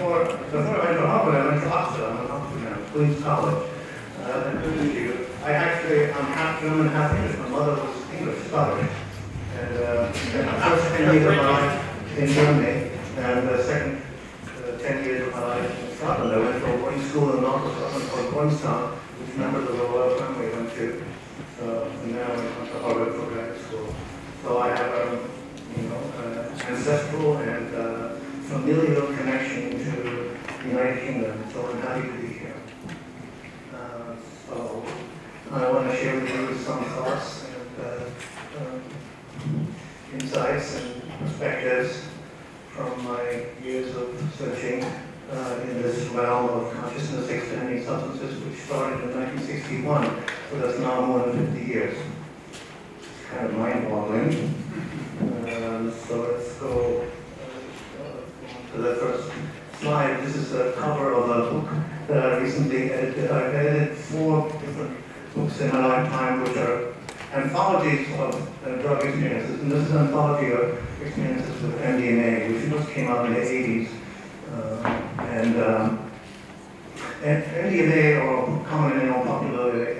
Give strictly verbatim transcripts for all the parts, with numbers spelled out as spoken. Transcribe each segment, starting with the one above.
before, before I went to Harvard, I went to Oxford. I'm at Oxford Queen's College. Uh, and I actually, I'm half German, half English. My mother was English, Scottish. And uh, the first ten years of my life in Germany, and the second uh, ten years of my life in Scotland. I went to a boarding school in north of Scotland called Queenstown, which members of the royal family went to. Uh, and then I went to Harvard for graduate school. So I have um, you know, uh, ancestral and uh, familial connection to the United Kingdom. So I'm happy to be here. Uh, so I want to share with you some thoughts and uh, um, insights and perspectives from my years of searching uh, in this realm of consciousness-extending substances, which started in nineteen sixty-one, so that's now more than fifty years. It's kind of mind-boggling. Uh, so let's go uh, to the first slide. This is a cover of a book that I recently edited. I've edited four different books in my lifetime, which are anthologies of uh, drug experiences. And this is an anthology of experiences with M D M A, which just came out in the eighties. Uh, and, um, and M D M A, or common and popular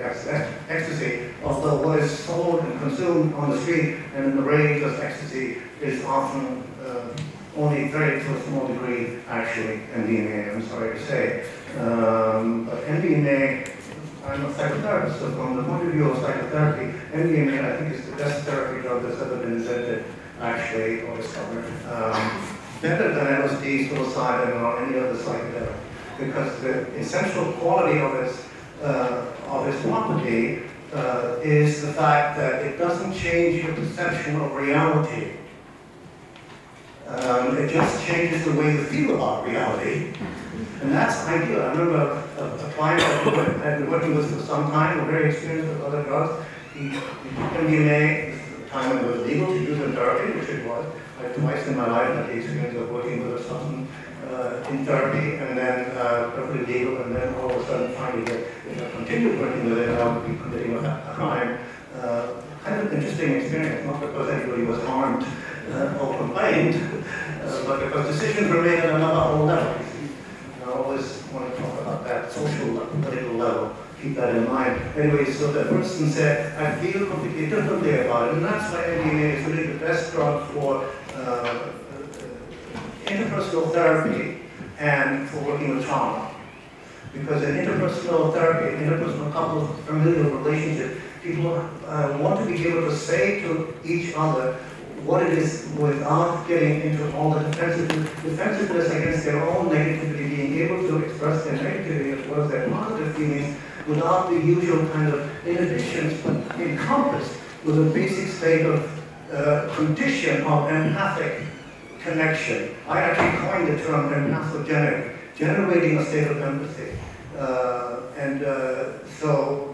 ecstasy, although what is sold and consumed on the street and in the range of ecstasy is often uh, only very to a small degree actually M D M A, I'm sorry to say. Um, but M D M A, I'm a psychotherapist, so from the point of view of psychotherapy, M D M A I think is the best therapy drug that's ever been invented actually or discovered. Um, better than L S D, psilocybin, or any other psychedelic, because the essential quality of its, uh, of its property Uh, is the fact that it doesn't change your perception of reality. Um, it just changes the way you feel about reality. And that's ideal. I remember a, a client I had been working with for some time, a very experienced with other drugs. He, he took M D M A at the time it was legal to use in therapy, which it was. I twice in my life had the experience of working with a substance uh, in therapy, and then uh, perfectly legal, and then all of a sudden finding that if I continued working with it, I would be committing a crime. Uh, kind of an interesting experience, not because anybody was harmed uh, or complained, uh, but because decisions were made at another whole level. And I always want to talk about that social and political level. Keep that in mind. Anyway, so the person said, I feel completely differently about it, and that's why M D M A is really the best drug for Uh, interpersonal therapy and for working with trauma. Because in interpersonal therapy, in interpersonal couple, familial relationship, people uh, want to be able to say to each other what it is without getting into all the defensiveness against their own negativity, being able to express their negativity as well as their positive feelings without the usual kind of inhibitions, but encompassed with a basic state of Uh, condition of empathic connection. I actually coined the term empathogenic, generating a state of empathy. Uh, and uh, so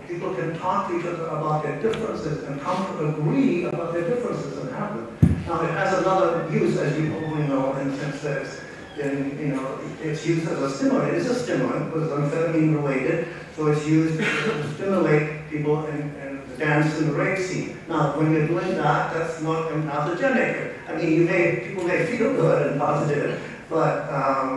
people can talk to each other about their differences and come to agree about their differences and have them. Now it has another use, as you probably know, in the sense that it's, in, you know, it's used as a stimulant. It is a stimulant because it's amphetamine related, so it's used to stimulate people and, and dance in the rape scene. Now, when you're doing that, that's not empathogenic. I mean, you may, people may feel good and positive, but um,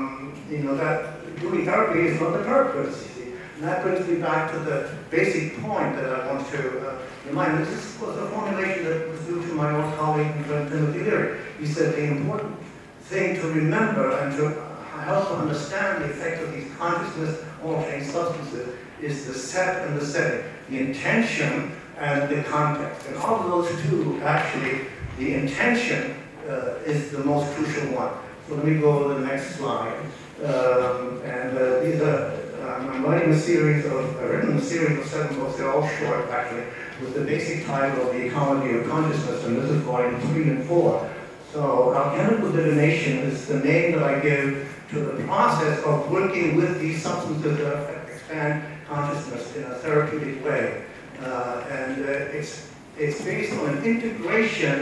you know that doing therapy is not the purpose. You see, and that brings me back to the basic point that I want to uh, remind. This was a formulation that was due to my old colleague Timothy Leary. He said the important thing to remember and to help understand the effect of these consciousness-altering substances is the set and the setting, the intention and the context. And all of those two, actually, the intention uh, is the most crucial one. So let me go to the next slide. Um, and uh, these are, um, I'm writing a series of, I've written a series of seven books, they're all short, actually, with the basic title of The Ecology of Consciousness, and this is volume three and four. So, Alchemical Divination is the name that I give to the process of working with these substances that expand consciousness in a therapeutic way. Uh, and uh, it's, it's based on an integration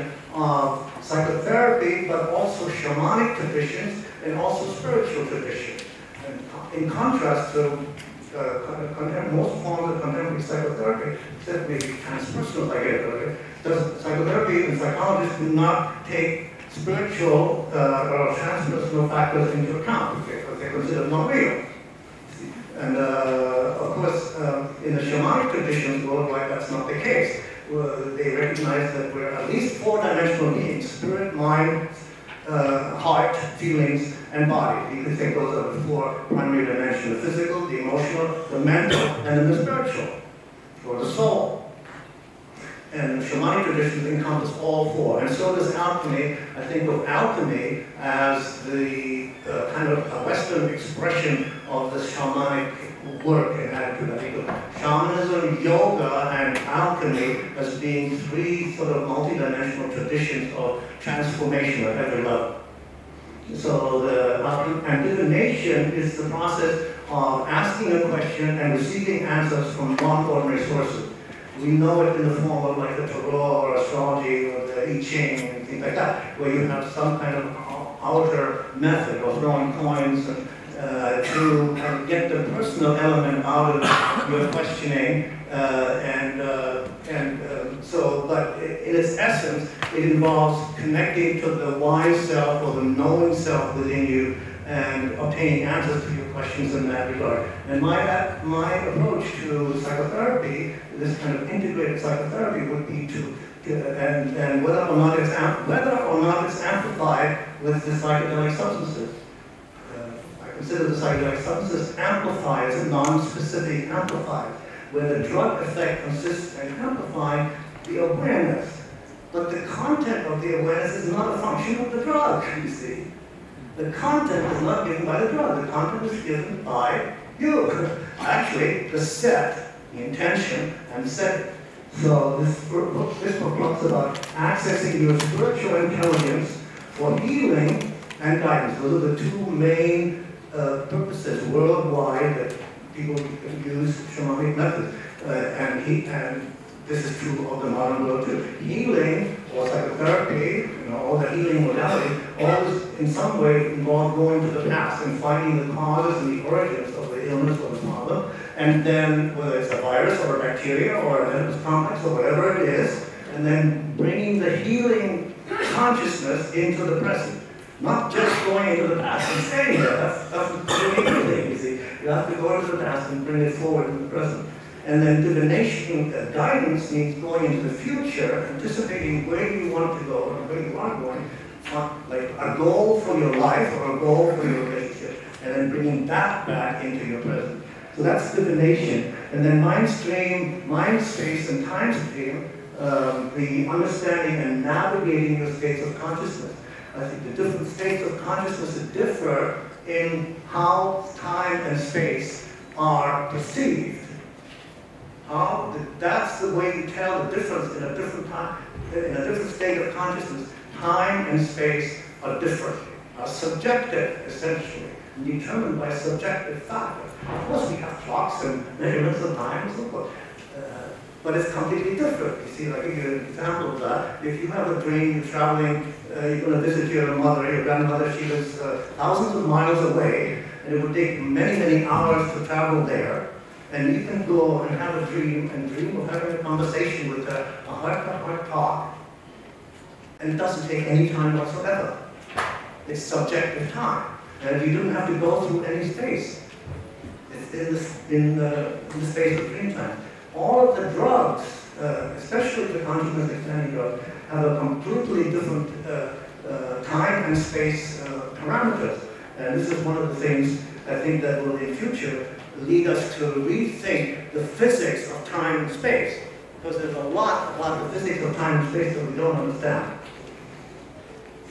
of psychotherapy, but also shamanic traditions and also spiritual traditions. And in contrast to uh, most forms of contemporary psychotherapy, except maybe transpersonal psychotherapy, psychotherapy and psychologists do not take spiritual uh, or transpersonal factors into account because they're considered not real. And uh, of course, um, in the shamanic traditions worldwide, that's not the case. Well, they recognize that we're at least four-dimensional beings: spirit, mind, uh, heart, feelings, and body. You can think those are the four primary dimensions: the physical, the emotional, the mental, and then the spiritual, or the soul. And the shamanic traditions encompass all four. And so does alchemy. I think of alchemy as the uh, kind of a Western expression of the shamanic work and attitude. I think of shamanism, yoga, and alchemy as being three sort of multidimensional traditions of transformation at every level. So the and divination is the process of asking a question and receiving answers from non-ordinary sources. We know it in the form of like the Tarot or astrology or the I Ching and things like that, where you have some kind of outer method of throwing coins and Uh, to uh, get the personal element out of your questioning, uh, and uh, and uh, so, but in its essence, it involves connecting to the wise self or the knowing self within you and obtaining answers to your questions in that regard. And my uh, my approach to psychotherapy, this kind of integrated psychotherapy, would be to uh, and and whether or not it's whether or not it's amplified with the psychedelic substances. Consider the psychedelic substance amplified as a non-specific amplified, where the drug effect consists in amplifying the awareness. But the content of the awareness is not a function of the drug, you see. The content is not given by the drug. The content is given by you. Actually, the set, the intention, and set. So this book, this book talks about accessing your spiritual intelligence for healing and guidance. Those are the two main Uh, purposes worldwide that people use shamanic methods, uh, and he and this is true of the modern world too. Healing or psychotherapy, you know, or the healing modality, always in some way involve going to the past and finding the causes and the origins of the illness or the problem, and then whether it's a virus or a bacteria or an illness complex or whatever it is, and then bringing the healing consciousness into the present. Not just going into the past and saying that, that's, that's really healing, you see. You have to go into the past and bring it forward in the present. And then divination, uh, guidance means going into the future, anticipating where you want to go and where you are going, like a goal for your life or a goal for your relationship, and then bringing that back into your present. So that's divination. And then mind stream, mind space, and time stream, um, the understanding and navigating your space of consciousness. I think the different states of consciousness differ in how time and space are perceived. How the, that's the way you tell the difference in a different time, in a different state of consciousness. Time and space are different, are subjective essentially, determined by subjective factors. Of course, we have clocks and measurements of time and so forth. But it's completely different. You see, like I give you an example of that. If you have a dream, you're traveling, uh, you're going to visit your mother, your grandmother, she lives uh, thousands of miles away, and it would take many, many hours to travel there. And you can go and have a dream, and dream of having a conversation with her, a heart-to-heart talk. And it doesn't take any time whatsoever. It's subjective time. And you don't have to go through any space. It's in the, in the, in the space of dream time. All of the drugs, uh, especially the consciousness expanding drugs, have a completely different uh, uh, time and space uh, parameters. And this is one of the things I think that will, in future, lead us to rethink the physics of time and space. Because there's a lot about the physics of time and space that we don't understand.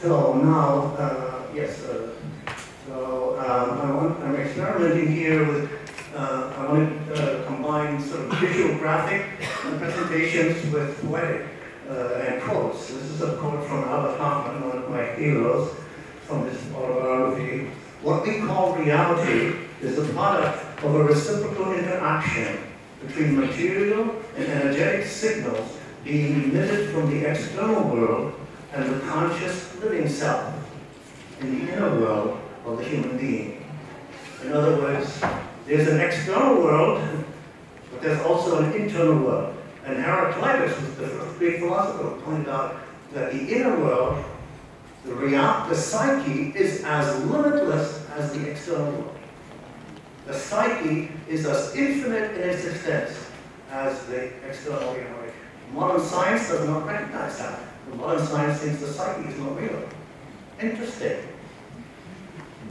So now, uh, yes, uh, so um, I want, I'm experimenting here with Uh, I want to uh, combine sort of visual graphic presentations with poetic uh, and quotes. This is a quote from Albert Hoffman, one of my heroes, from his autobiography. What we call reality is the product of a reciprocal interaction between material and energetic signals being emitted from the external world and the conscious living self in the inner world of the human being. In other words, there's an external world, but there's also an internal world. And Heraclitus, the Greek philosopher, pointed out that the inner world, The reality, the psyche is as limitless as the external world. The psyche is as infinite in its extent as the external reality. Modern science does not recognize that. The modern science thinks the psyche is not real. Interesting.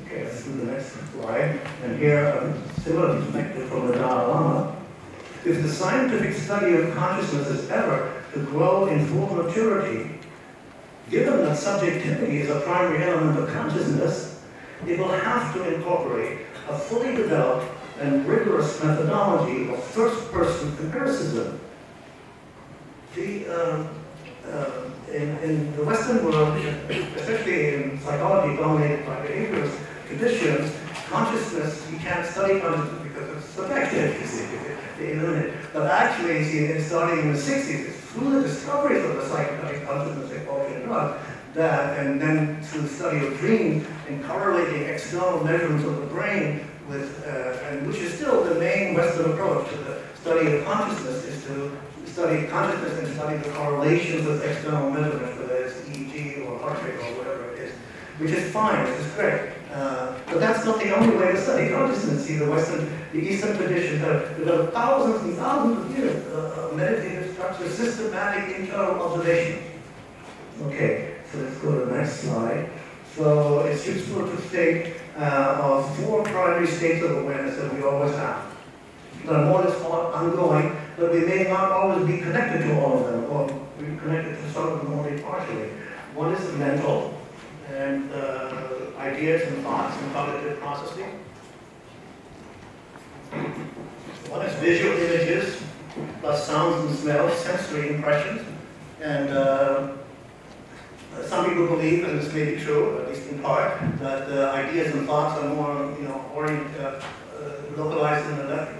Okay, let's do the next slide. And here, a similar perspective from the Dalai Lama. If the scientific study of consciousness is ever to grow in full maturity, given that subjectivity is a primary element of consciousness, it will have to incorporate a fully developed and rigorous methodology of first-person empiricism. The, uh, uh, in, in the Western world, especially in psychology dominated by behaviorist traditions, consciousness, you can't study consciousness because it's subjective, you see, they eliminate. But actually, see, it's starting in the sixties, it's through the discoveries of the psychedelic consciousness they call it drug, that, and then through the study of dreams and correlating external measurements of the brain with, uh, and which is still the main Western approach to the study of consciousness, is to study consciousness and study the correlations of external measurements, whether it's E E G or heart rate or whatever it is, which is fine, which is great. Uh, but that's not the only way to study consciousness. See, the Western, the Eastern tradition have developed thousands and thousands of years of meditative structure, systematic internal observation. Okay, so let's go to the next slide. So it's useful to think uh, of four primary states of awareness that we always have. There are more that's ongoing, but we may not always be connected to all of them, or we're connected to some of them only partially. One is the mental, and uh, ideas and thoughts and cognitive processing. One is visual images, plus sounds and smells, sensory impressions. And uh, some people believe, and this may be true, at least in part, that uh, ideas and thoughts are more, you know, orient, uh, uh, localized in the left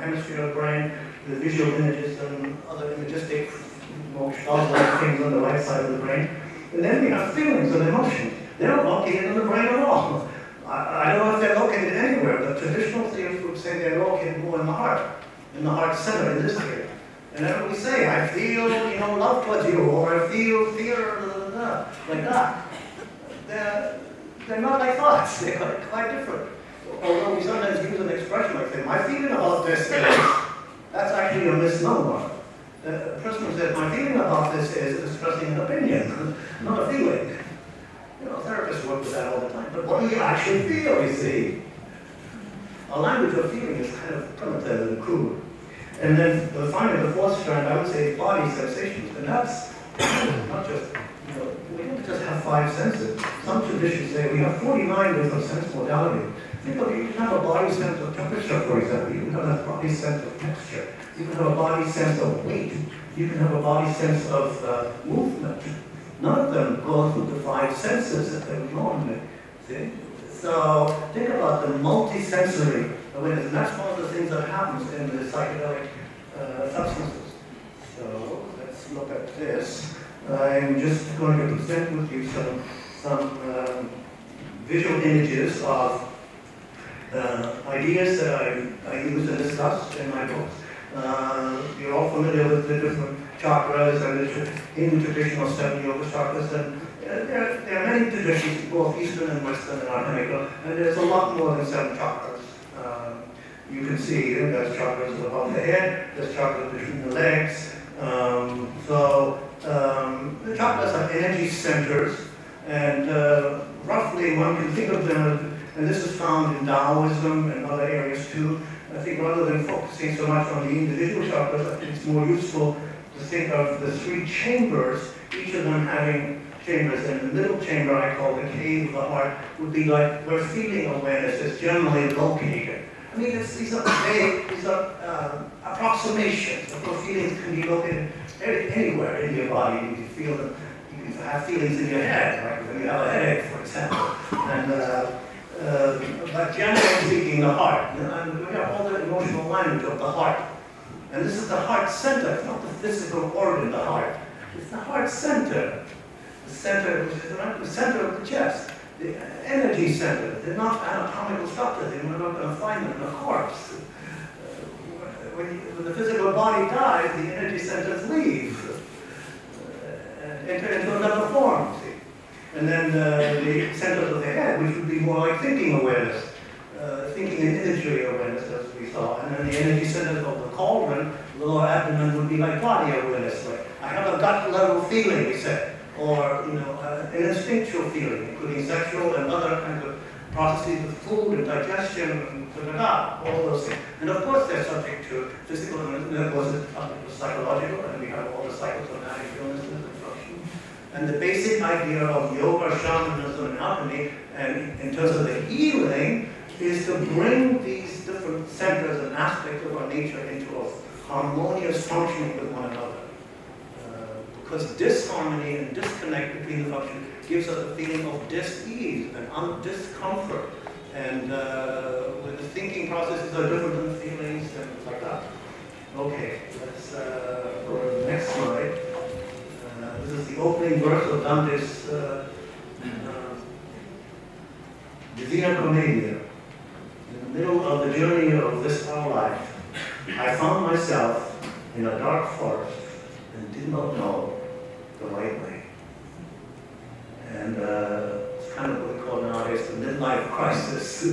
hemisphere of the brain. The visual images and other imagistic, more sharp things on the right side of the brain. And then we have feelings and emotions. They're not located in the brain at all. I, I don't know if they're located anywhere, but traditional theories would say they're located more in the heart, in the heart center, in this area. And then we say, I feel, you know, love towards you, or I feel fear, blah, blah, blah, like that. They're, they're not like thoughts, they're quite, quite different. Although we sometimes use an expression like that, my feeling about this is, that's actually a misnomer. The person who says, my feeling about this is expressing an opinion, not a feeling. You know, therapists work with that all the time. But what do you actually feel, you see? Our language of feeling is kind of primitive and crude. And then the, finally, the fourth strand, I would say, body sensations. And that's not just, you know, we don't just have five senses. Some traditions say we have forty-nine different sense modalities. Think of it, you can have a body sense of temperature, for example. You can have a body sense of texture. You can have a body sense of weight. You can have a body sense of uh, movement. None of them go through the five senses that they would normally see. So think about the multisensory awareness, and that's one of the things that happens in the psychedelic uh, substances. So let's look at this. I'm just going to present with you some, some um, visual images of uh, ideas that I, I use and discuss in my books. Uh, you're all familiar with the different chakras and Hindu traditional seven yoga chakras, and uh, there, there are many traditions, both Eastern and Western and Alchemical, and there's a lot more than seven chakras. Um, you can see uh, there's chakras above the head, there's chakras between the legs. Um, so um, the chakras are energy centers, and uh, roughly one can think of them as, and this is found in Taoism and other areas too. I think rather than focusing so much on the individual chakras, I think it's more useful to think of the three chambers, each of them having chambers. And the middle chamber, I call the cave of the heart, would be like where feeling awareness is generally located. I mean, it's, these are vague, these are uh, approximations of where feelings can be located anywhere in your body. You can feel them. You can have feelings in your head, right? When you have a headache, for example. And, uh, Uh, but generally speaking, the heart. And we have all the emotional language of the heart. And this is the heart center. It's not the physical organ, the heart. It's the heart center. The center, which is the center of the chest. The energy center. They're not anatomical structures. We're not going to find them in a corpse. Uh, when, you, when the physical body dies, the energy centers leave. Uh, and enter into another form, see. And then in uh, the centers of the head, we should be more like thinking awareness, uh, thinking and imagery awareness, as we saw. And then the energy centers of the cauldron, the lower abdomen, would be like body awareness. Like, I have a gut level feeling, we said, or you know, uh, an instinctual feeling, including sexual and other kinds of processes with food and digestion, and da, da, da, all those things. And of course, they're subject to physical illnesses, and of course, it's subject to psychological, and we have all the psychosomatic illnesses. And the basic idea of yoga, shamanism, and alchemy, and in terms of the healing, is to bring these different centers and aspects of our nature into a harmonious functioning with one another. Uh, because disharmony and disconnect between the function gives us a feeling of dis-ease and un discomfort. And uh, when the thinking processes are different than feelings and like that. Okay, let's uh, go to the next slide. This is the opening verse of Dante's uh, uh, Divine Comedia. In the middle of the journey of this our life, I found myself in a dark forest and did not know the right way. And uh, it's kind of what we call nowadays the midlife crisis.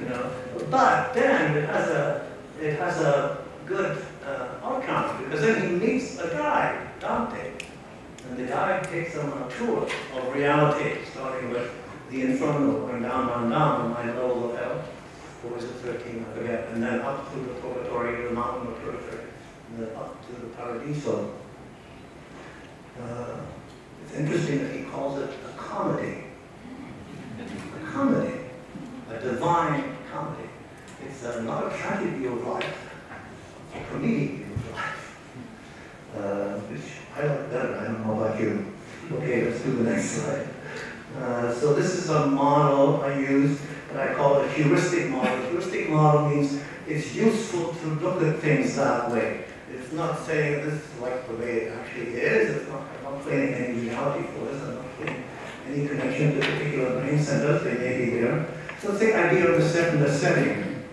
You know? But then it has a, it has a good uh, outcome, because then he meets a guy, Dante. And the guide takes them on a tour of reality, starting with the Inferno, going down, down, down, my level of hell, or is it thirteen, I forget, and then up through the Purgatory, the Mountain of Purgatory, and then up to the Paradiso. Uh, it's interesting that he calls it a comedy. A comedy. A divine comedy. It's uh, not a tragedy of life, it's a comedy of life. Uh, which I like better, I don't know about you. Okay, let's do the next slide. Uh, so this is a model I use that I call a heuristic model. A heuristic model means it's useful to look at things that way. It's not saying this is like the way it actually is. It's not, I'm not claiming any reality for this. I'm not claiming any connection to particular brain centers. They may be there. So it's the idea of the set and the setting.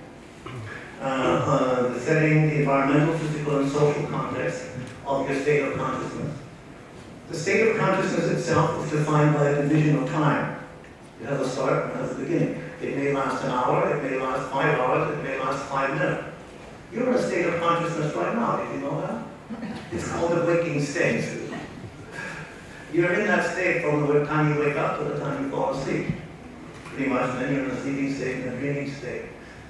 Uh, uh, the setting, the environmental, physical, and social context of your state of consciousness. The state of consciousness itself is defined by a division of time. It has a start and it has a beginning. It may last an hour, it may last five hours, it may last five minutes. You're in a state of consciousness right now, did you know that? It's called the waking state. You're in that state from the time you wake up to the time you fall asleep. Pretty much, then you're in a sleeping state and a dreaming state.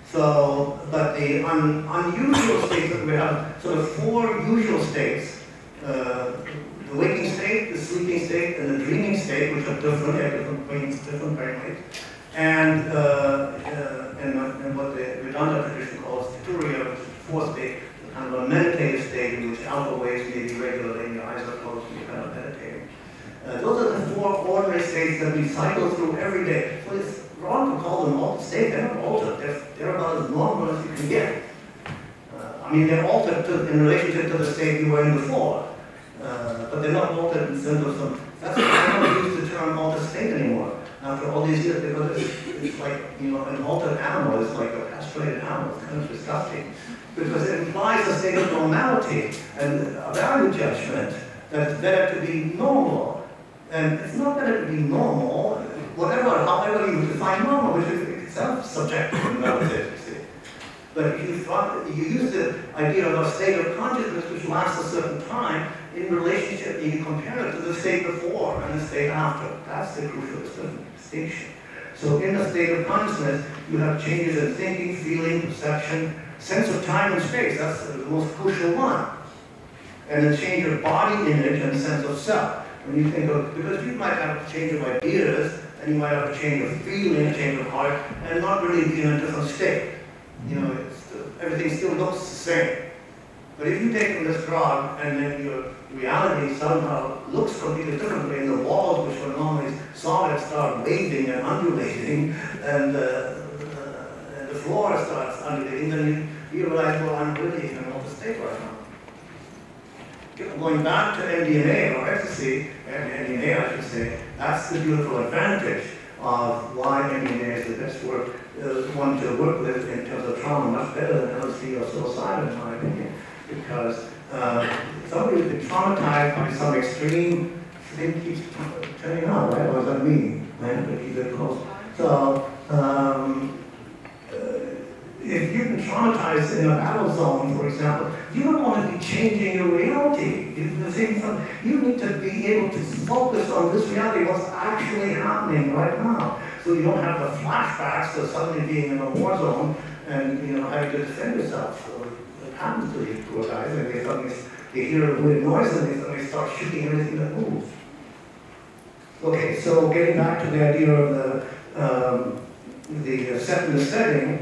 So, but the un, unusual states that we have, so the four usual states, uh, the waking state, the sleeping state, and the dreaming state, which are different, yeah, different brains, different brain waves, and, uh, uh, and, and what the Vedanta tradition calls the turiya, which is the fourth state, kind of a meditative state in which alpha waves may be regulating, your eyes are closed, and you're kind of meditating. Uh, those are the four ordinary states that we cycle through every day. So it's wrong to call them altered states. They're not altered. They're, they're about as normal as you can get. Uh, I mean, they're altered to, in relationship to the state you were in before, uh, but they're not altered in terms of some. That's why I don't use the term altered state anymore after all these years, because it's, it's like, you know, an altered animal is like a castrated animal. It's kind of disgusting because it implies a state of normality and a value judgment that it's better to be normal, and it's not better to be normal. Whatever, however you define normal, which is itself subjective and relative, you see. But if you, thought, you use the idea of a state of consciousness which lasts a certain time in relationship, you compare it to the state before and the state after. That's the crucial distinction. So in the state of consciousness, you have changes in thinking, feeling, perception, sense of time and space. That's the most crucial one. And the change of body image and sense of self. When you think of, because you might have a change of ideas, and you might have a change of feeling, a change of heart, and not really be in a different state. You know, it's, uh, everything still looks the same. But if you take this drug and then your reality somehow looks completely differently, and the walls, which were normally solid, start waving and undulating, and, uh, uh, and the floor starts undulating, then you realize, well, I'm really in an altered state right now. Going back to M D M A or ecstasy, M D M A I should say, that's the beautiful advantage of why M D M A is the best work, uh, one to work with in terms of trauma, much better than L S D or psilocybin in my opinion, because uh, somebody who's been traumatized by some extreme thing keeps turning on, right? It was on me, right? But he's very close. So, um, uh, if you've been traumatized in a battle zone, for example, you don't want to be changing your reality. You need to be able to focus on this reality, what's actually happening right now. So you don't have the flashbacks of suddenly being in a war zone and, you know, having to defend yourself. Or it happens to these poor guys, and they suddenly they hear a weird noise and they suddenly start shooting everything that moves. Okay, so getting back to the idea of the Um, the set in the setting,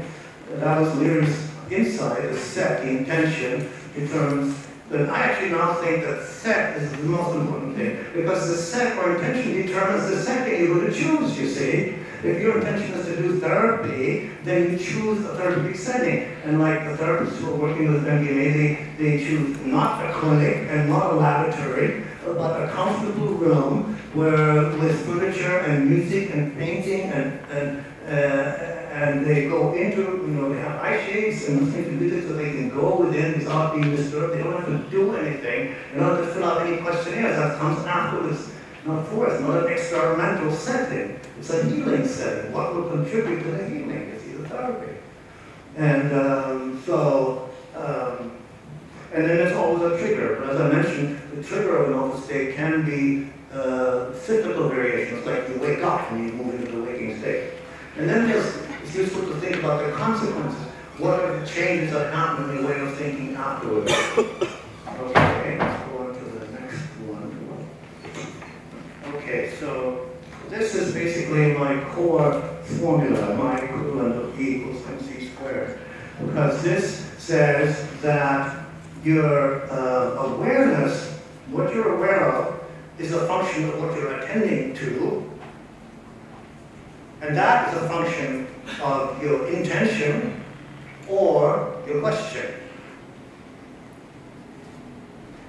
that was Leary's insight, the set, the intention, determines that I actually now think that set is the most important thing, because the set or intention determines the setting you're going to choose, you see. If your intention is to do therapy, then you choose a therapeutic setting. And like the therapists who are working with M D M A, they, they choose not a clinic and not a laboratory, but a comfortable room where with furniture and music and painting and and uh, and they go into, you know, they have eye shades and things to do, so they can go within without being disturbed. They don't have to do anything. They don't have to fill out any questionnaires. That comes afterwards. Not for us, not an experimental setting. It's a healing setting. What will contribute to the healing is either therapy. And um, so, um, and then there's always a trigger. As I mentioned, the trigger of an altered state can be uh, physical variations, like you wake up and you move into the waking state. And then there's, it's useful to think about the consequences. What are the changes that happen in your way of thinking afterwards? Okay. Okay, so this is basically my core formula, my equivalent of E equals mc squared, because this says that your uh, awareness, what you're aware of, is a function of what you're attending to, and that is a function of your intention or your question.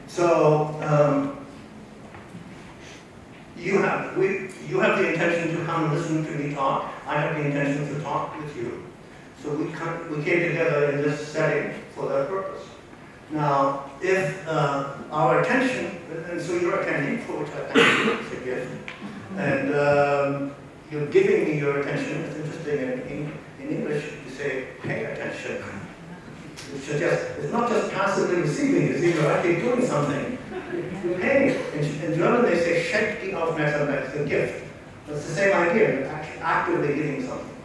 So, um, You have, we, you have the intention to come listen to me talk. I have the intention to talk with you. So we, come, we came together in this setting for that purpose. Now, if uh, our attention, and so you're attending, for which I thank you, it's a gift, and um, you're giving me your attention. It's interesting, in, in, in English, you say, pay attention. Which suggests it's not just passively receiving, it's either actually doing something. You pay. In German they say, schenk die Aufmerksamkeit, it's a gift. That's the same idea, you're actively giving something.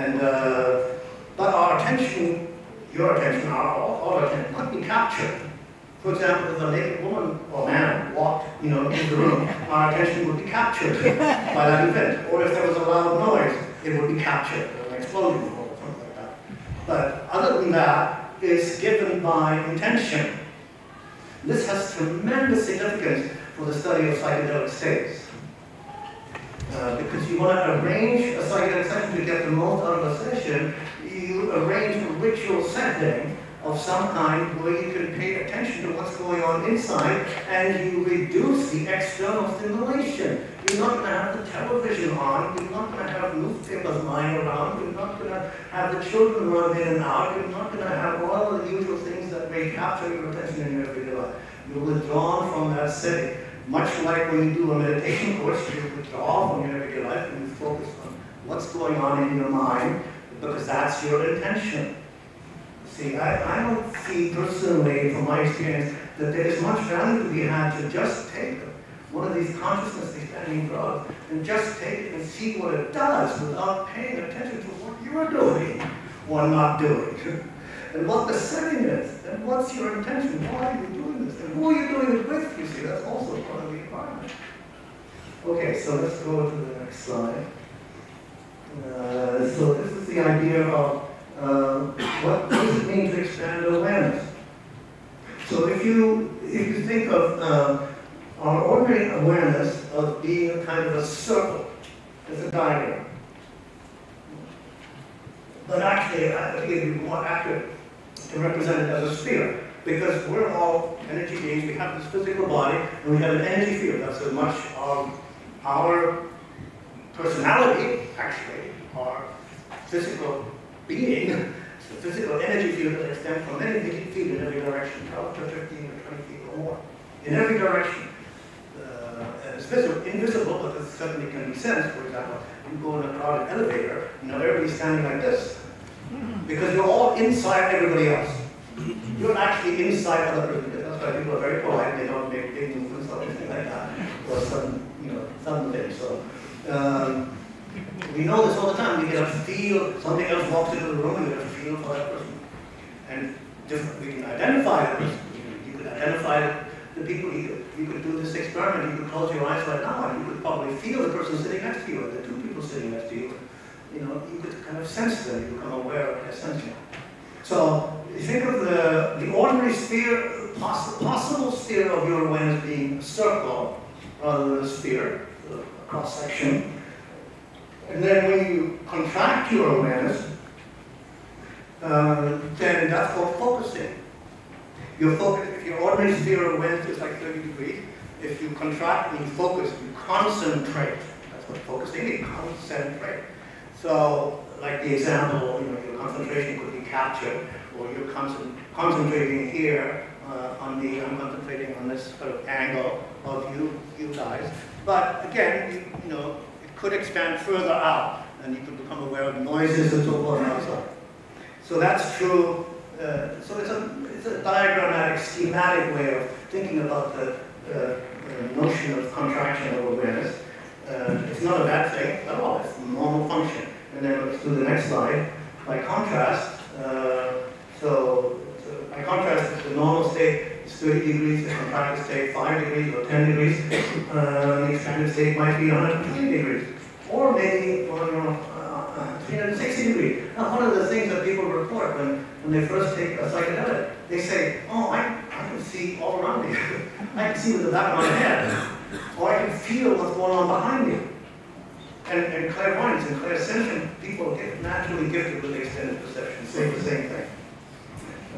And, uh, but our attention, your attention, our all attention, could be captured. For example, if a naked woman or man walked, you know, into the room, our attention would be captured by that event. Or if there was a loud noise, it would be captured, an explosion or something like that. But other than that, it's given by intention. This has tremendous significance for the study of psychedelic states. Uh, because you want to arrange a psychedelic session to get the most out of a session, you arrange a ritual setting of some kind where you can pay attention to what's going on inside, and you reduce the external stimulation. You're not going to have the television on, you're not going to have newspapers lying around, you're not going to have the children run in and out, you're not going to have all the usual things that may capture your attention in your everyday life. You're withdrawn from that setting. Much like when you do a meditation course, you withdraw from your everyday life and you focus on what's going on in your mind, because that's your intention. See, I, I don't see personally, from my experience, that there is much value to be had to just take one of these consciousness-expanding drugs and just take it and see what it does without paying attention to what you're doing or not doing, and what the setting is, and what's your intention, why are you doing this, and who are you doing it with, you see, that's also part of the environment. Okay, so let's go to the next slide. Uh, so this is the idea of Uh, what does it mean to expand awareness? So if you, if you think of uh, our ordinary awareness of being a kind of a circle, as a diagram. But actually, I think it would be more accurate to represent it as a sphere, because we're all energy beings, we have this physical body, and we have an energy field. That's as much of our personality, actually, our physical being, it's the physical energy field that extends from any big field in every direction, twelve to fifteen or twenty feet or more, in every direction. Uh, and visible, invisible, but it suddenly can be sensed. For example, you go in a crowded elevator, you know, everybody's standing like this. Because you're all inside everybody else. You're not actually inside other people. That's why people are very polite. They don't make big movements or anything like that. Or some, you know, something. So um, we know this all the time. We get a feel. Something else walks into the room, and you get a feel for that person. And different, we can identify the person. You can identify the people. You, you could do this experiment. You could close your eyes right now, and you could probably feel the person sitting next to you, or the two people sitting next to you. You know, you could kind of sense them, you become aware of their sensing. So, think of the, the ordinary sphere, poss possible sphere of your awareness being a circle rather than a sphere, a cross section. And then when you contract your awareness, uh, then that's called focusing. Your, focus, if your ordinary sphere of awareness is like thirty degrees, if you contract and you focus, you concentrate. That's what focusing is, concentrate. So, like the example, you know, your concentration could be captured, or you're concent concentrating here uh, on the, I'm concentrating on this sort of angle of you, you guys. But again, you, you know, it could expand further out, and you could become aware of noises and so forth and outside. So that's true. Uh, so it's a, it's a diagrammatic, schematic way of thinking about the uh, uh, notion of contraction of awareness. Uh, it's not a bad thing at all. It's a normal function. And then let's do the next slide. By contrast, uh, so, so by contrast, the normal state is thirty degrees, the contracted state five degrees or ten degrees, uh, the expanded state might be one hundred twenty degrees, or maybe uh, three hundred sixty degrees. Now, one of the things that people report when, when they first take a psychedelic, they say, oh, I, I can see all around me. I can see with the back of my head. Or I can feel what's going on behind me. And, and clairvoyance and clairsentient people get naturally gifted with extended perception. Say the same thing.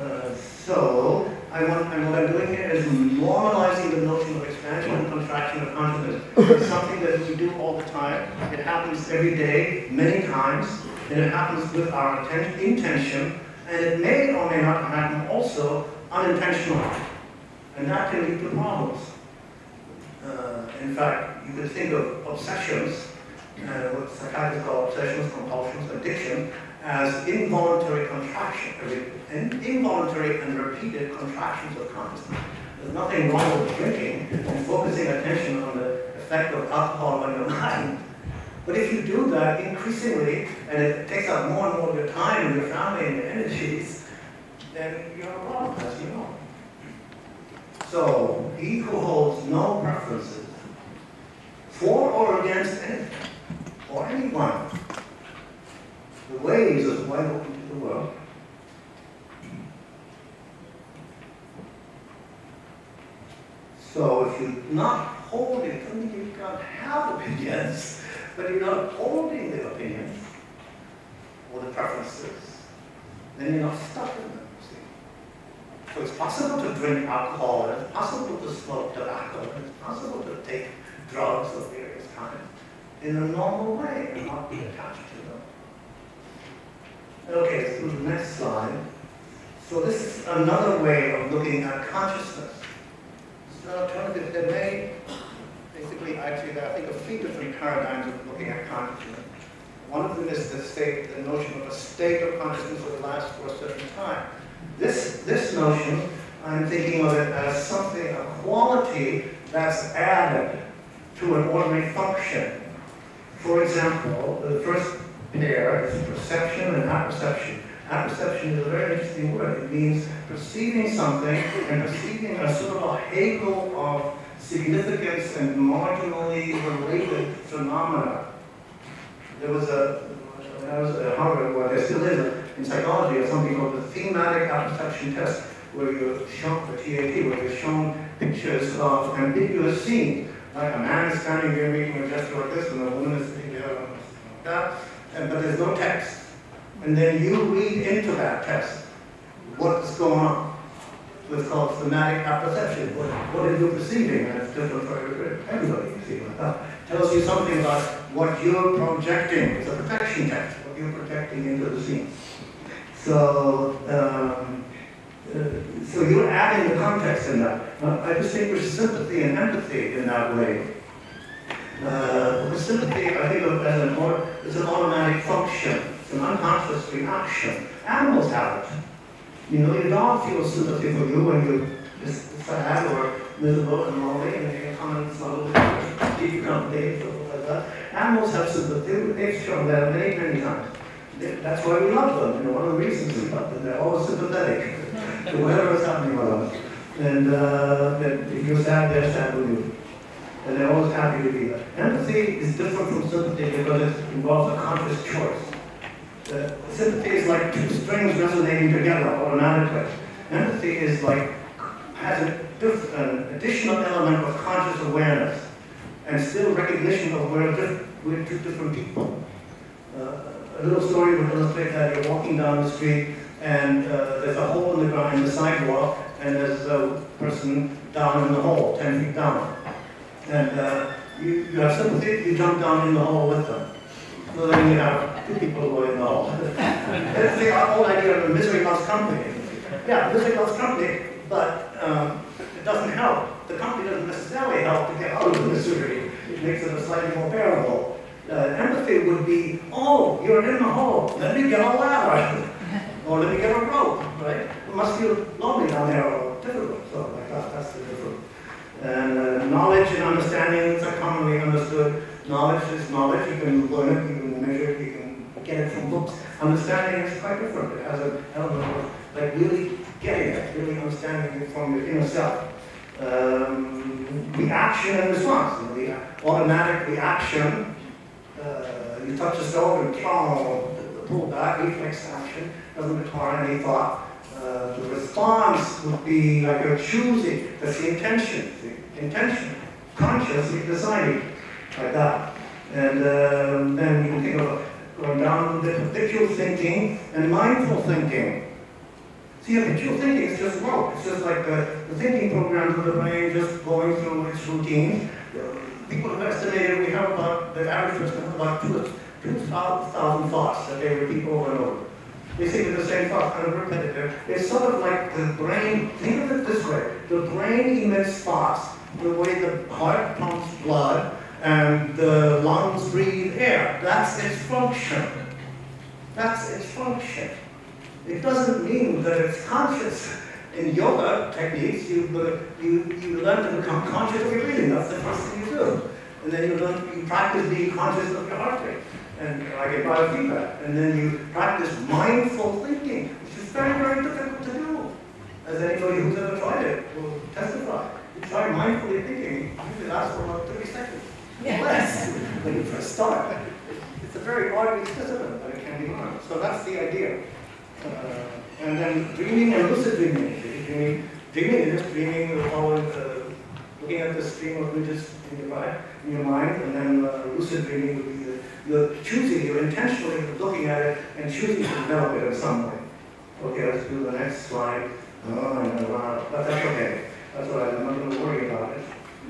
Uh, so, I want, and what I'm doing here is normalizing the notion of expansion and contraction of consciousness. It's something that we do all the time. It happens every day, many times, and it happens with our inten intention, and it may or may not happen also unintentionally. And that can lead to problems. Uh, in fact, you could think of obsessions, uh, what psychiatrists call obsessions, compulsions, addiction, as involuntary contraction, and involuntary and repeated contractions of consciousness. There's nothing wrong with drinking and focusing attention on the effect of alcohol on your mind. But if you do that increasingly, and it takes up more and more of your time and your family and your energies, then you have a problem, as you know. So, he who holds no preferences for or against anything or anyone, the ways is wide open to the world. So, if you're not holding, doesn't mean you can't have opinions, but you're not holding the opinions or the preferences, then you're not stuck in them. So it's possible to drink alcohol, and it's possible to smoke tobacco, and it's possible to take drugs of various kinds in a normal way and not be attached to them. Okay, so the next slide. So this is another way of looking at consciousness. So there may basically actually I think of three different paradigms of looking at consciousness. One of them is the state, the notion of a state of consciousness that lasts for a certain time. This, this notion, I'm thinking of it as something, a quality that's added to an ordinary function. For example, the first pair is perception and apperception. Apperception is a very interesting word. It means perceiving something and perceiving a sort of a halo of significance and marginally related phenomena. There was a, I was at Harvard, where there still is, in psychology, or something called the thematic apperception test, where you're shown, the T A T, where you're shown pictures of ambiguous scenes, like a man is standing here making a gesture like this, and a woman is sitting there like that, and, but there's no text. And then you read into that text what's going on. So it's called thematic apperception. What, what are you perceiving? And it's different for everybody, you see. Uh, tells you something about what you're projecting. It's a projection text, what you're projecting into the scene. So, um, uh, so you're adding the context in that. Uh, I distinguish sympathy and empathy in that way. Uh, the sympathy, I think, of Alan Moore is an automatic function, it's an unconscious reaction. Animals have it. You know, your dog feels sympathy for you when you're sad or miserable and lonely, and they come and snuggle with you, keep you company, something like that. Animals have sympathy. They've shown that many, many times. That's why we love them. You know, one of the reasons we love them, they're always sympathetic to whatever's happening with us. And uh, that if you're sad, they're sad with you. And they're always happy to be there. Empathy is different from sympathy because it involves a conscious choice. Uh, sympathy is like two strings resonating together automatically. Empathy is like, has a diff, an additional element of conscious awareness and still recognition of we're, diff, we're two different people. Uh, a little story would illustrate that. You're walking down the street and uh, there's a hole in the ground in the sidewalk and there's a person down in the hole, ten feet down. And uh, you, you have sympathy, you jump down in the hole with them. So then you have two people going in the hole. That's the whole idea of a misery loves company. Yeah, misery loves company, but um, it doesn't help. The company doesn't necessarily help to get out of the misery. It makes it a slightly more bearable. Uh, empathy would be, oh, you're in the hole, let me get a ladder. Or let me get a rope, right? It must feel lonely down there or difficult. So like that, that's the difference. And uh, knowledge and understanding are commonly understood. Knowledge is knowledge, you can learn it, you can measure it, you can get it from books. Understanding is quite different. It has an element of like really getting it, really understanding it from your inner self. Um, reaction and response. You know, the automatic reaction, uh, you touch yourself and the pull back, reflex action, doesn't require any thought. Uh, the response would be like you're choosing, that's the intention, the intention, consciously deciding, like that. And uh, then you can think of going down the habitual thinking and mindful thinking. See, habitual thinking is just work, it's just like the, the thinking programs of the brain just going through its routine. People have estimated we have about, the average person has about two thousand thoughts that they repeat over and over. They think of the same thought, kind of repetitive. It's sort of like the brain, think of it this way. The brain emits thoughts, the way the heart pumps blood and the lungs breathe air. That's its function. That's its function. It doesn't mean that it's conscious. In yoga techniques, you, you, you learn to become conscious of your breathing. That's the first thing you do. And then you learn, you practice being conscious of your heart rate. And I get biofeedback. And then you practice mindful thinking, which is very, very difficult to do. As anybody who's ever tried it will testify. You try mindfully thinking, usually lasts for about thirty seconds. Yes. Less when you first start. It's a very odd discipline, but it can be learned. So that's the idea. Uh, and then dreaming and lucid dreaming. Dreaming, dreaming is just dreaming, always, uh, looking at the stream of images in your mind, in your mind and then uh, lucid dreaming would be the You're choosing, you're intentionally looking at it and choosing to develop it in some way. Okay, let's do the next slide. Oh, I know, wow. But that's okay. That's all right. I'm not going to worry about it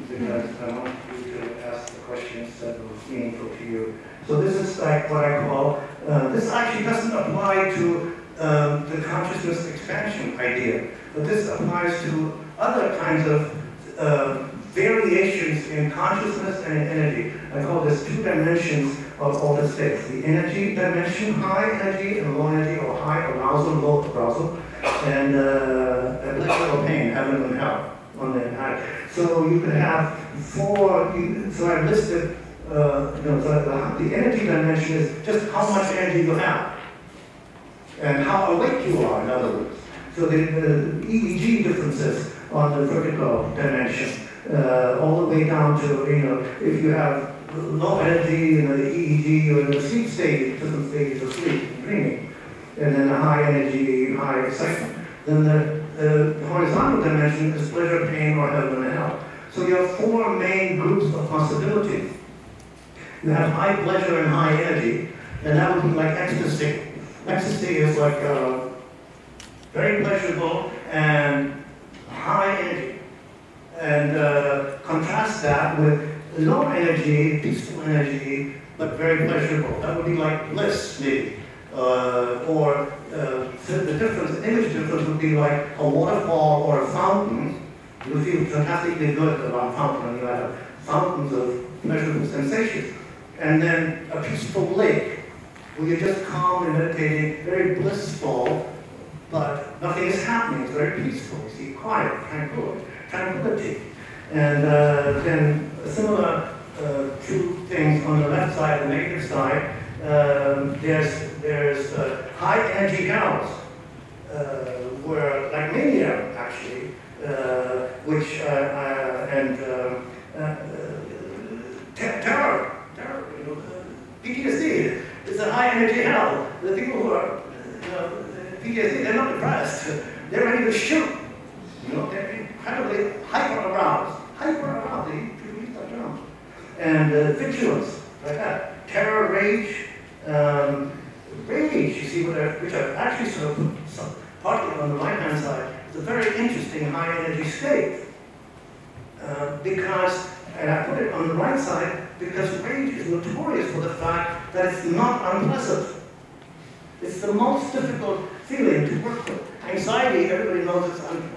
because I want you to ask the questions that are meaningful to you. So this is like what I call, uh, this actually doesn't apply to um, the consciousness expansion idea, but this applies to other kinds of uh, variations in consciousness and energy. I call this two dimensions of all states. The energy dimension, high energy and low energy, or high arousal, low arousal, and uh, pleasure or pain, heaven and hell on the high. So you could have four, you, so I listed, uh, you know, the, the energy dimension is just how much energy you have and how awake you are, in other words. So the, the E E G differences on the vertical dimension, uh, all the way down to, you know, if you have low energy, you know, the E E G, you're in the sleep stage, different stages of sleep, dreaming, and then the high energy, high excitement. Then the uh, horizontal dimension is pleasure, pain, or heaven and hell. So you have four main groups of possibilities. You have high pleasure and high energy, and that would be like ecstasy. Ecstasy is like uh, very pleasurable and high energy. And uh, contrast that with low energy, peaceful energy, but very pleasurable. That would be like bliss, maybe. Uh, or uh, the difference, the image difference would be like a waterfall or a fountain. You feel fantastically good about a fountain. You have a fountains of measurable sensation, and then a peaceful lake where you're just calm and meditating, very blissful, but nothing is happening. It's very peaceful. You see, quiet, tranquility, tranquility. And uh, then similar uh, two things on the left side, the negative side. Um, there's there's uh, high energy gals, uh, where like mania actually, uh, which uh, uh, and um, uh, uh, terror, terror, you know, P T S D. It's a high energy hell. The people who are you know, P T S D, they're not depressed. They're ready to shoot. You know, they're incredibly hyper aroused, hyper aroused. They produce that drums and uh, vigilance like that. Terror, rage, um, rage, you see, which are actually sort of so partly on the right-hand side, is a very interesting high-energy state. Uh, because, and I put it on the right side, because rage is notorious for the fact that it's not unpleasant. It's the most difficult feeling to work with. Anxiety, everybody knows it's, un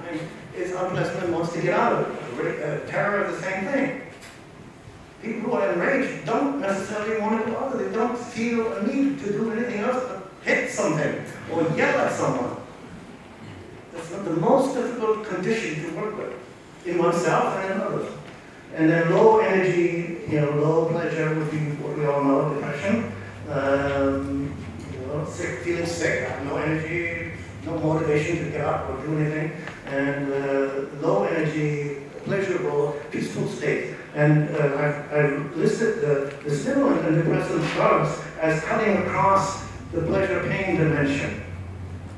it's unpleasant and wants to get out of it. Uh, terror is the same thing. People who are enraged don't necessarily want to go out. They don't feel a need to do anything else but hit something or yell at someone. That's not the most difficult condition to work with in oneself and in others. And then low energy, you know, low pleasure would be what we all know, depression. Um, you know, sick, feeling sick, no energy, no motivation to get up or do anything. And uh, low energy, pleasurable, peaceful state. And uh, I've, I've listed the, the stimulant and depressant drugs as cutting across the pleasure-pain dimension.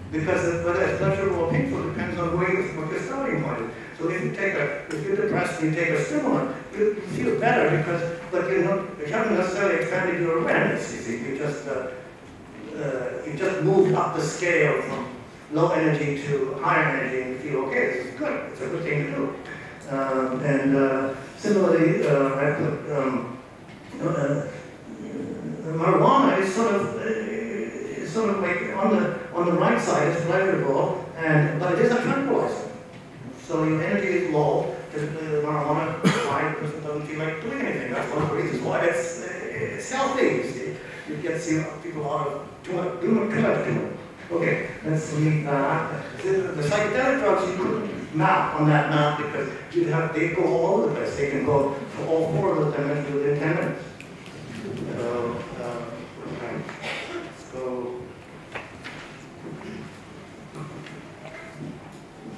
Because whether it's pleasurable or painful depends on where you, what your starting point is. So if you take a, if you're depressed and you take a stimulant, you feel better because, but you're not, you haven't necessarily expanded your awareness. You see, you just, uh, uh, you just moved up the scale from low energy to higher energy, and you feel okay. This is good. It's a good thing to do. Um, and uh, similarly, uh, I put um, uh, uh, marijuana is sort of uh, sort of like on the on the right side is pleasurable, and but it is a tranquilizer. So your energy is low. Typically, marijuana high person doesn't feel like doing anything. That's one of the reasons why it's, it's healthy. You see, you get see people out of too much, too much, too much, too much. Okay, let's leave uh, the, the psychedelic drugs. You couldn't map on that map because you have, they go all over the place. They can go for all four of those dimensions within ten minutes. So, um, okay. Let's go.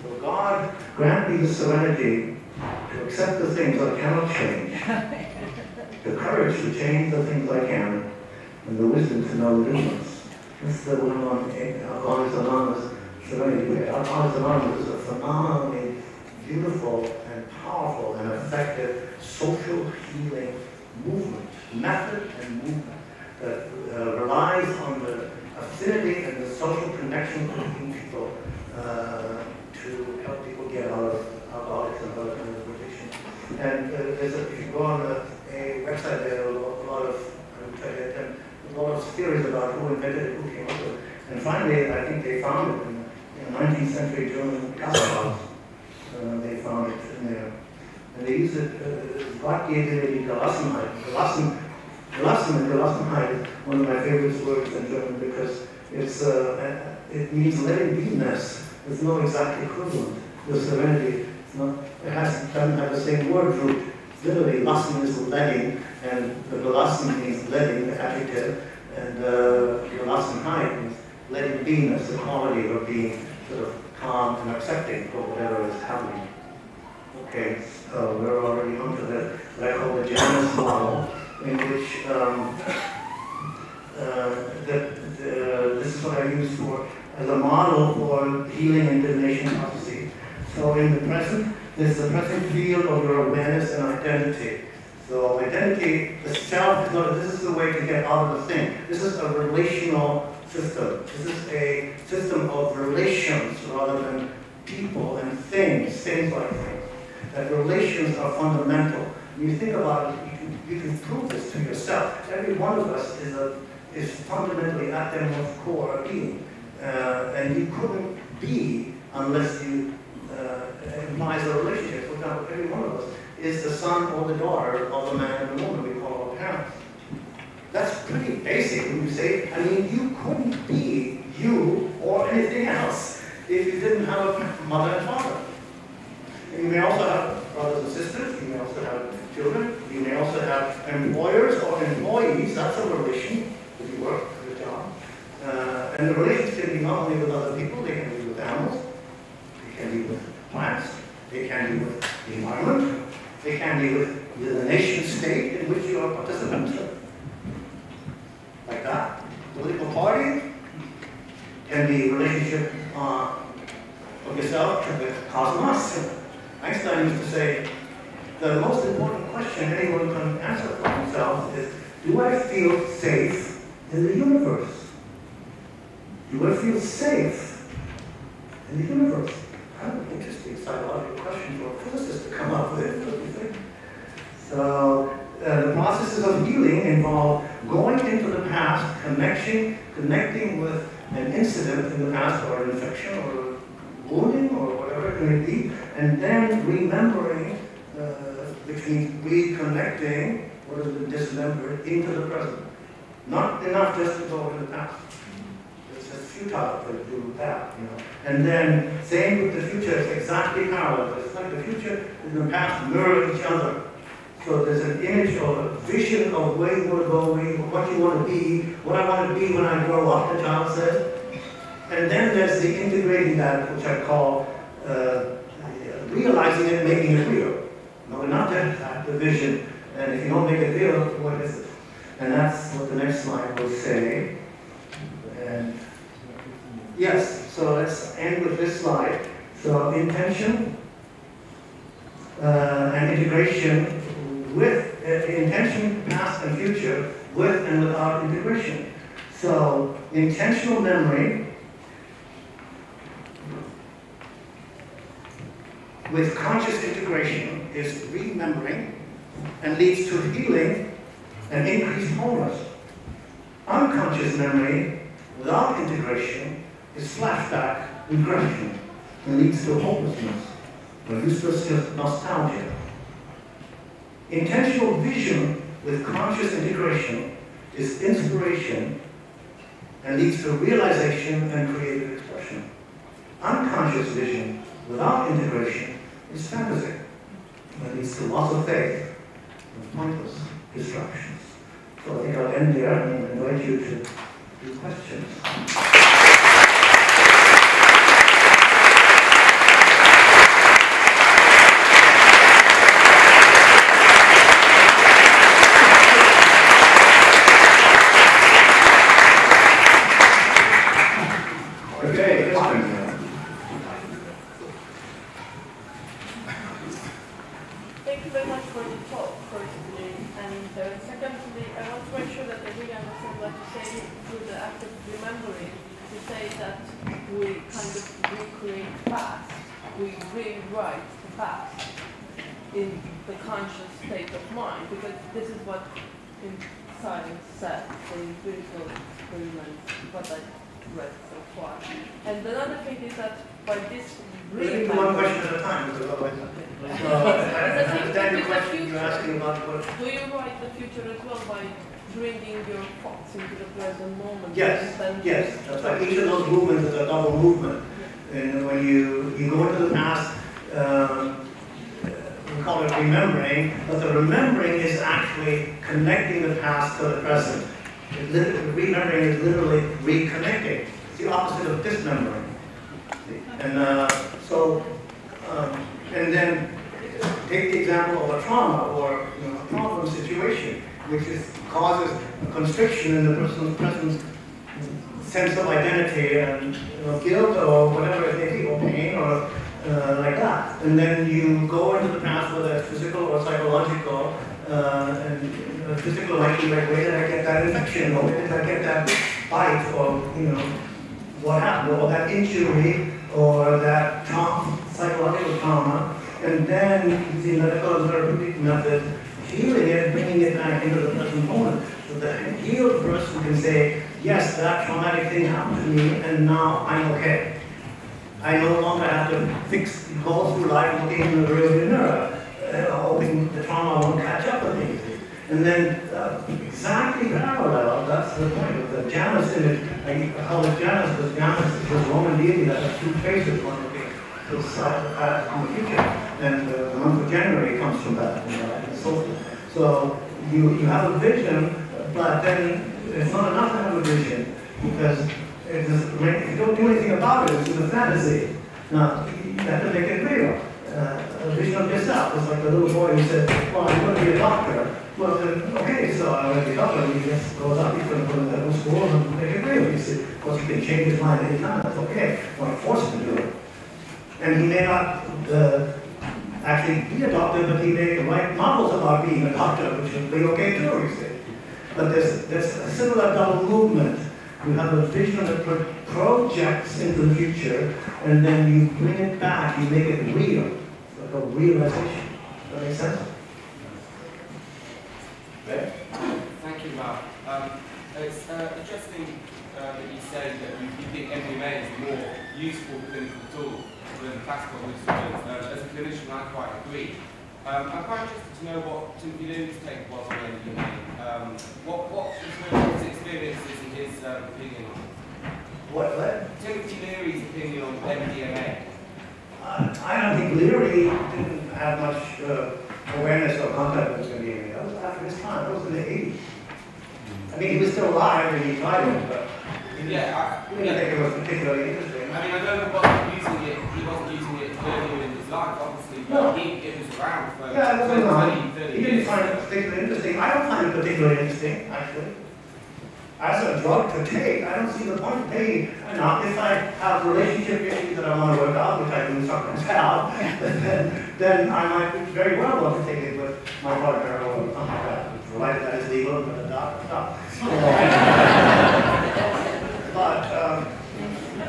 So God grant me the serenity to accept the things I cannot change, the courage to change the things I can, and the wisdom to know the difference. This is the one on Alcoholics Anonymous. Serenity. Alcoholics Anonymous is a phenomenally beautiful and powerful and effective social healing movement, method and movement that uh, relies on the affinity and the social connection between people uh, to help people get out of alcoholics and other kinds of addiction. And uh, there's a, if you go on a, a website, there are a lot of, a lot of theories about who invented it, who came up with it. And finally, I think they found it in, in nineteenth century German catalogs. Uh, they found it in there. And they used it, what gave it the Gelassenheit. Gelassen and Gelassenheit is one of my favorite words in German because it's, uh, it means letting be-ness. It's not exactly equivalent to serenity. It's not, it has, doesn't have the same word root. Literally, lassen is letting, and the Gelassen means letting, the adjective, and uh, Gelassenheit means letting be as the quality of being sort of calm and accepting for whatever is happening. Okay, so we're already onto the, what I call the Janus model, in which um, uh, the, the, this is what I use for as a model for healing and divination prophecy. So in the present, there's the present field of your awareness and identity. So identity, the self, is not, this is the way to get out of the thing. This is a relational system. This is a system of relations rather than people and things, things like things. That relations are fundamental. When you think about it, you can, you can prove this to yourself. Every one of us is, a, is fundamentally at their most core a being. Uh, and you couldn't be unless you uh, implies a relationship. For example, every one of us is the son or the daughter of the man and the woman we call our parents. That's pretty basic when you say, I mean, you couldn't be you or anything else if you didn't have a mother and father. And you may also have brothers and sisters, you may also have children, you may also have employers or employees. That's a relation that you work with a job. Uh, and the relations can be not only with other people, they can be with animals, they can be with plants, they can be with the environment, they can be with, with the nation state in which you are participants. Like that. Political party can be relationship uh, of yourself to the cosmos. Einstein used to say, the most important question anyone can answer for themselves is, do I feel safe in the universe? Do I feel safe in the universe? Kind of an interesting psychological question for a physicist to come up with, don't you think? So, uh, the processes of healing involve going into the past, connection, connecting with an incident in the past, or an infection, or wounding, or whatever it may be, and then remembering, uh, which means reconnecting what has been dismembered into the present. Not enough just to go into the past. It's just futile to do that, you know. And then, same with the future, it's exactly parallel. It's like the future and the past mirror each other. So there's an image or a vision of where you want to go, where you, what you want to be, what I want to be when I grow up, the child says. And then there's the integrating that, which I call uh, realizing it, making it real. No, not just that, the vision. And if you don't make it real, what is it? And that's what the next slide will say. And yes, so let's end with this slide. So intention uh, and integration. With uh, intention, past and future, with and without integration. So, intentional memory with conscious integration is remembering and leads to healing and increased wholeness. Unconscious memory without integration is flashback, regression, and leads to hopelessness, or useless nostalgia. Intentional vision with conscious integration is inspiration and leads to realization and creative expression. Unconscious vision without integration is fantasy and leads to loss of faith and pointless distractions. So I think I'll end there and invite you to do questions. I in the Ecology of Janus, because Janus is a Roman deity that has two faces, one would be to uh, from the future, and uh, the month of January comes from that, you know, and so forth. So you, you have a vision, but then it's not enough to have a vision, because it is, if you don't do anything about it, it's just a fantasy. Now, you have to make it real. Uh, a vision of yourself. It's like the little boy who said, well, I'm going to be a doctor. Well, then, okay, so I'm going to be a doctor. He just goes up, he's going to go to that school and make it real. You see, of course, he can change his mind any time. That's okay. We're not forced to do it. And he may not uh, actually be a doctor, but he may write novels about being a doctor, which would be okay too, you see. But there's, there's a similar double movement. You have a vision that pro projects into the future, and then you bring it back, you make it real. It's like a realization. Does that make sense? Right. Thank you, Mark. Um, it's uh, interesting uh, that you say that you, you think M D M A is a more useful clinical tool than classical disciplines. Uh, as a clinician, I quite agree. Um, I'm quite interested to know what Timothy Leary's take was on M D M A. Um, what, what his experiences and his uh, opinion on it? What, what? Timothy Leary's opinion on M D M A. Uh, I don't think Leary didn't have much uh, awareness or contact with M D M A. That was after his time. That was in the eighties. I mean, he was still alive when he tried it, but he didn't, yeah, I, he didn't yeah. think it was particularly interesting. I mean, I know he wasn't using it. He wasn't using it earlier in his life, obviously. No. But he, it was around for yeah, twenty, thirty years. He didn't find it particularly interesting. I don't find it particularly interesting, actually. As a drug to take, I don't see the point of taking it. Now, if I have relationship issues that I want to work out, which I do sometimes have, then, then I might very well want to take it with my partner or something like that, provided that is legal and the doctor stops. But um,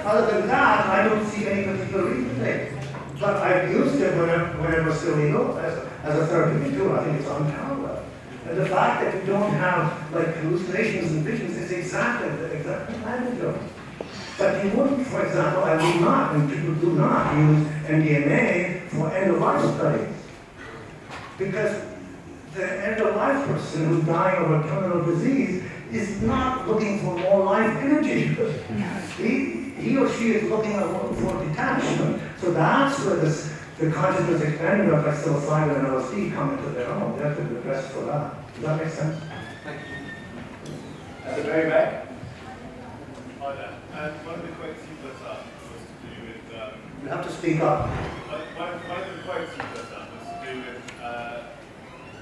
other than that, I don't see any particular reason to take it. But I've used it when it, when it was still legal as, as a therapeutic tool. I think it's unparalleled. And the fact that you don't have like hallucinations and visions is exactly the exact kind of it. But you wouldn't, for example, I will not, and people do not use M D M A for end-of-life studies. Because the end-of-life person who's dying of a terminal disease is not looking for more life energy. He, he or she is looking for detachment. So that's where this, the consciousness expanding of like psilocybin and L S D come into their own. They have to be dressed for that. Does that make sense? Thank you. At the very back. Hi there. And one of the quotes you put up was to do with... Um, you have to speak up. One of the quotes you put up was to do with uh,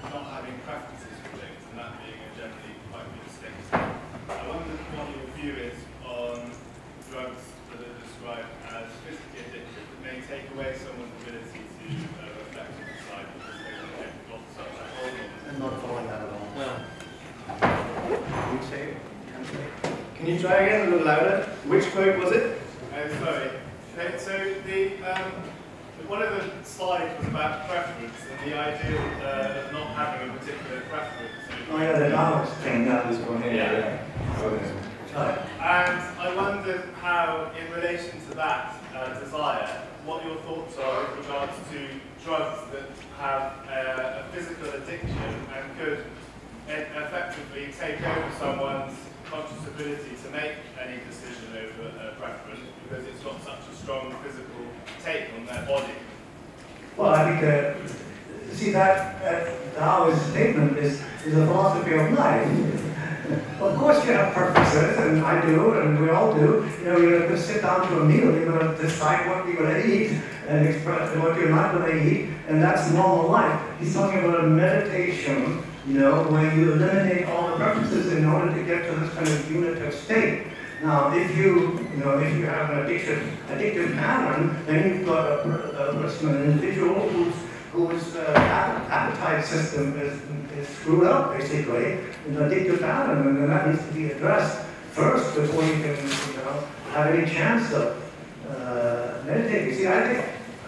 not having practices for things and that being a generally quite big mistake. I wonder what your view is on drugs that are described as physically addictive that may take away someone's ability to uh, reflect on the side because they don't get lots of that organ. I'm not following that at all. No. Can you say? Can you try again a little louder? Which quote was it? Oh, sorry. So the um, one of the slides was about preference and the idea uh, of not having a particular preference. Oh yeah, the Taoist thing. That was one here. Yeah. yeah. So, and I wondered how, in relation to that uh, desire, what your thoughts are in regards to drugs that have uh, a physical addiction and could effectively take over someone's conscious ability to make any decision over a preference because it's got such a strong physical take on their body. Well, I think, uh, see, that uh, Taoist statement is, is a philosophy of life. Of course you have preferences, and I do, and we all do. You know, you're going to sit down to a meal, you're going to decide what you're going to eat, and express what you're not going to eat, and that's normal life. He's talking about a meditation, you know, where you eliminate all the preferences in order to get to this kind of unitive state. Now, if you, you know, if you have an addiction, addictive pattern, then you've got a, a person, an individual who's whose uh, appetite system is, is screwed up, basically, in an addictive pattern, and that needs to be addressed first before you can, you know, have any chance of uh, meditating. See, I think,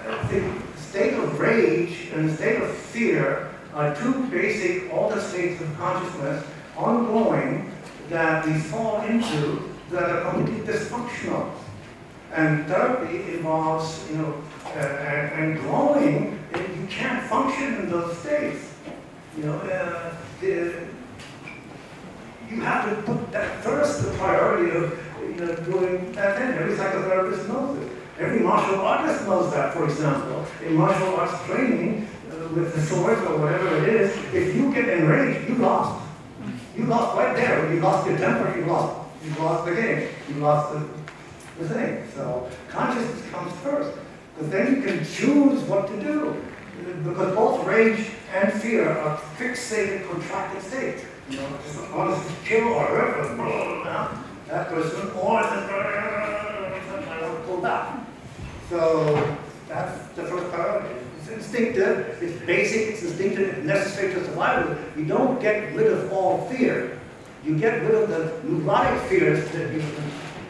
I think state of rage and state of fear are two basic altered states of consciousness, ongoing, that we fall into that are completely dysfunctional. And therapy involves, you know, uh, and, and growing. You can't function in those states. You know, uh, the, you have to put that first, the priority of you know, doing that thing. Every psychotherapist knows it. Every martial artist knows that, for example. In martial arts training, uh, with the sword or whatever it is, if you get enraged, you lost. You lost right there. You lost your temper, you lost. You lost the game. You lost the, the thing. So consciousness comes first. Because then you can choose what to do. Because both rage and fear are fixated, contracted states. You know, just honest kill or hurt, blah, that person, or I don't pull back. So that's the first priority. It's instinctive, it's basic, it's instinctive, it's necessary to survival. You don't get rid of all fear. You get rid of the neurotic fears that you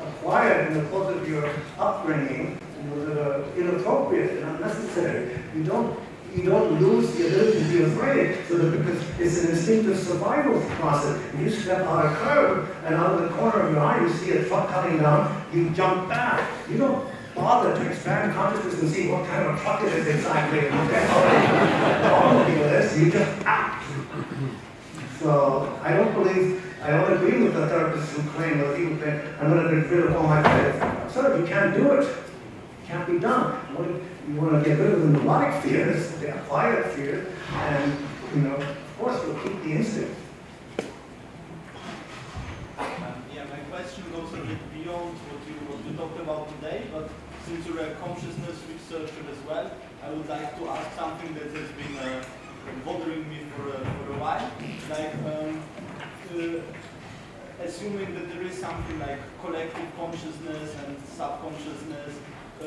acquired in the course of your upbringing that are inappropriate and unnecessary. You don't You don't lose the ability to be afraid, so that because it's an instinctive survival process. When you step out of curve and out of the corner of your eye, you see a truck coming down, you jump back. You don't bother to expand consciousness and see what kind of truck it is exactly. Okay, all you do this, you just act. So I don't believe. I don't agree with the therapists who claim that people think I'm going to get rid of all my fears. Sir, you can't do it. It can't be done. You want to get rid of the neurotic fears, the acquired fears, and, you know, of course, we'll keep the instinct. Um, yeah, my question goes a bit beyond what you, what you talked about today, but since you're a consciousness researcher as well, I would like to ask something that has been uh, bothering me for, uh, for a while. Like, um, uh, assuming that there is something like collective consciousness and subconsciousness, Uh,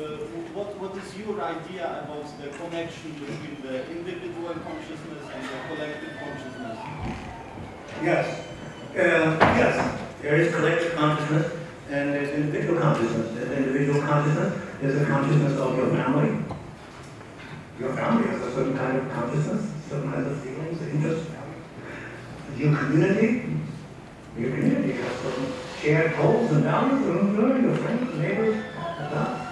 what, what is your idea about the connection between the individual consciousness and the collective consciousness? Yes. Uh, yes. There is collective consciousness and there's individual consciousness. There's individual consciousness. There's the consciousness of your family. Your family has a certain kind of consciousness, certain kinds of feelings, interests. Your community. Your community has certain shared goals and values. Your friends, neighbors, that.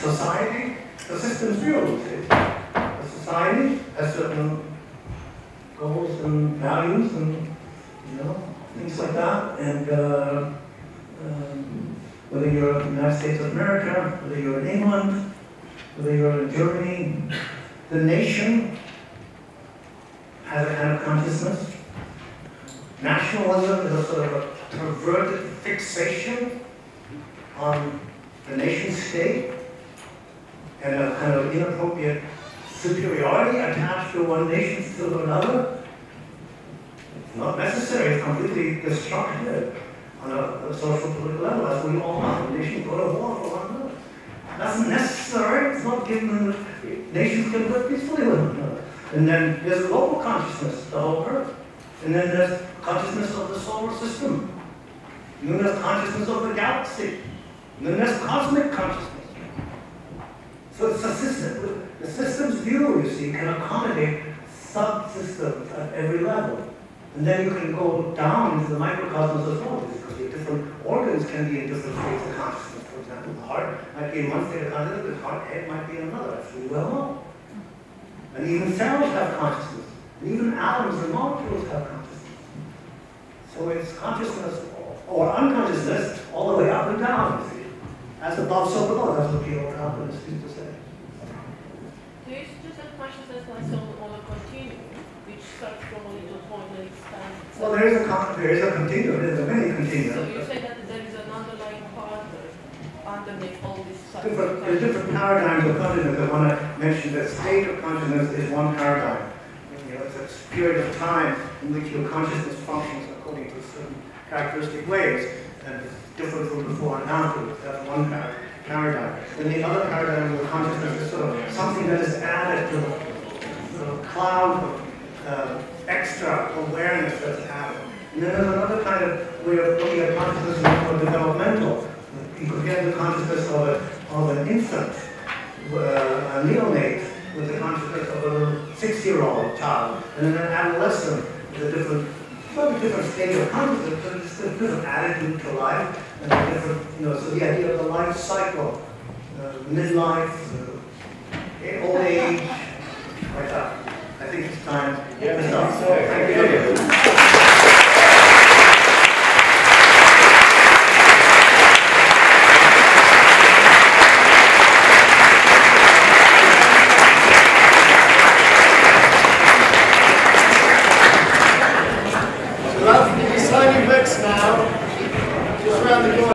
Society, the system's view, the society has certain goals and values and, you know, things like that. And uh, um, whether you're in the United States of America, whether you're in England, whether you're in Germany, the nation has a kind of consciousness. Nationalism is a sort of a perverted fixation on the nation state, and a kind of inappropriate superiority attached to one nation to another. It's not necessary, it's completely destructive on a, a social political level, as we all are. Nations go to war for one another. That's necessary, it's not given, nations can live peacefully with one another. And then there's global consciousness, the whole earth. And then there's consciousness of the solar system. And then there's consciousness of the galaxy. And then there's cosmic consciousness. So it's a system. The system's view, you see, can accommodate subsystems at every level. And then you can go down into the microcosmos as well, because your different organs can be in different states of consciousness. For example, the heart might be in one state of consciousness, the heart head might be in another. That's really well known. And even cells have consciousness. And even atoms and molecules have consciousness. So it's consciousness or unconsciousness all the way up and down, you see. As above, so below. That's what the old Calvinists used to say. There is just that consciousness like so on a continuum, which starts probably to a point that expands. Well, there is a there is a continuum. There is a many continuum. So you say that there is an underlying part underneath all this. Different, there's different paradigms of consciousness. I want to mention that state of consciousness is one paradigm. You know, it's a period of time in which your consciousness functions according to certain characteristic ways. And different from before and after. That's one paradigm. And the other paradigm of consciousness is sort of something that is added to the sort of cloud of uh, extra awareness that's added. And then there's another kind of way of looking at consciousness as more developmental. You could get the consciousness of, a, of an infant, uh, a neonate, with the consciousness of a little six-year-old child, and then an adolescent with a different But a different state of consciousness, but it's a different attitude to life, and a different, you know, so the idea of the life cycle, uh, midlife, uh, old age, like that. I think it's time. Yeah, so, thank you.